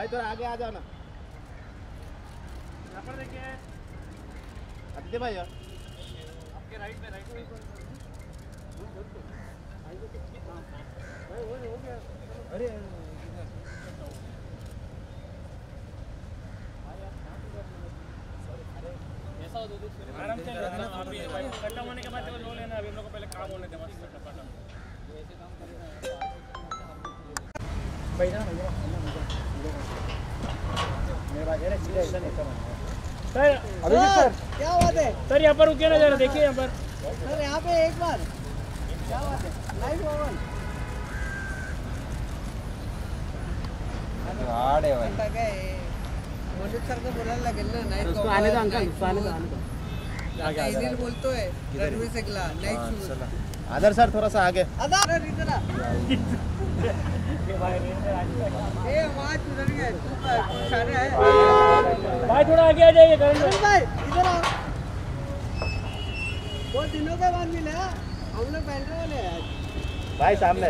भाई थोड़ा आगे आ जाओ ना, यहाँ पर देखिए अदित्य भाई आपके राइट में हो गया। अरे आराम से खत्म होने के बाद लो लेना, अभी हम लोग को पहले काम होने देना। सर अभी क्या बात है सर, यहाँ पर रुकिए ना जरा, देखिए यहाँ पर सर, यहाँ पे एक बार क्या बात है लाइव सर को बोलायला लागेल ना, नाही तो आले तो अंकल आले तो आगे आगे बोलतो है रणवीर सिंगला नाही चला आदर सर थोड़ा सा आगे आदर इधर ये भाई ए बात उधर गया सारे है भाई थोड़ा आगे आ जाइए रणवीर भाई इधर आओ। बहुत दिनों के बाद मिले हम लोग बैठ रहे वाले आज भाई सामने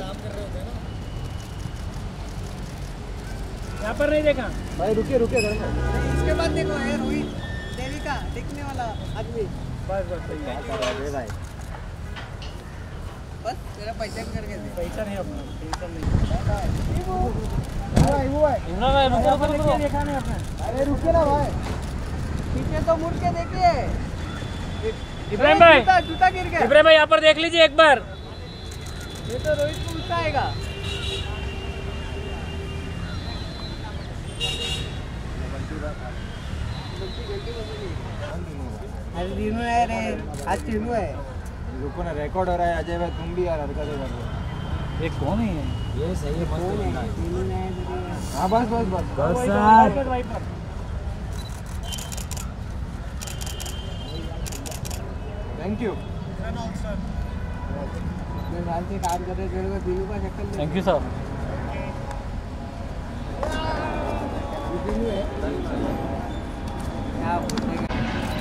यहाँ पर नहीं देखा भाई, रुकिए रुकिए घर में इसके बाद देखो है रोहित देवी का दिखने वाला आदमी। बस बस सही है भाई, बस तेरा पैसा करके दे, पैसा नहीं अपना टेंशन नहीं। वो भाई वो है ना भाई, रुको रुको देखा नहीं आपने, अरे रुकिए ना भाई ठीक है, तो मुड़ के देखिए इब्राहिम भाई जूता गिर गया। इब्राहिम भाई यहाँ पर देख लीजिए एक बार, ये तो रोहित को उठाएगा। आज तीनों है रे, आज तीनों है, रुको ना रिकॉर्ड हो रहा है। अजय भाई तुम भी यार हरकत कर रहे हो, ये कौन है ये? सही है बस। हाँ बस बस बस बस सर थैंक यू सर, मैं हाल से काम कर रहे थे तीनों का चक्कर। थैंक यू सर,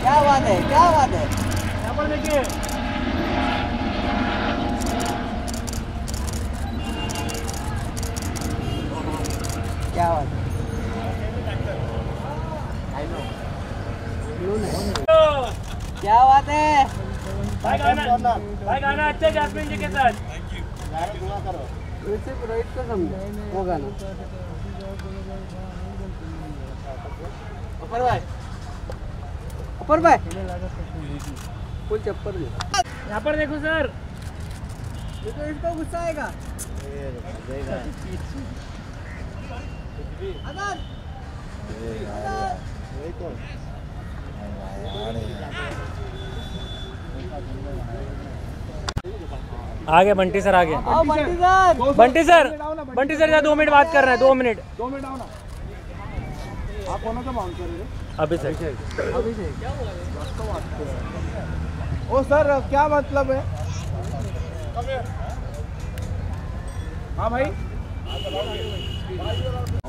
क्या बात है क्या बात है। यहाँ पर देखिए क्या बात है, क्या बात है भाई, गाना अच्छा जैस्मिन जी के साथ। थैंक यू, दुआ करो सिर्फ रोहित को समझो वो गाना। अपर भाई फुल चप्पल यहाँ पर देखो सर, ये तो इसको गुस्सा आएगा। आगे बंटी सर, आगे बंटी सर यहाँ 2 मिनट बात कर रहे हैं, 2 मिनट आओ ना आप कौन सा मांग कर रहे हो? अभी से क्या बोला दोस्तों बात कर रहे हो। ओ सर क्या मतलब है, कम हियर। हां भाई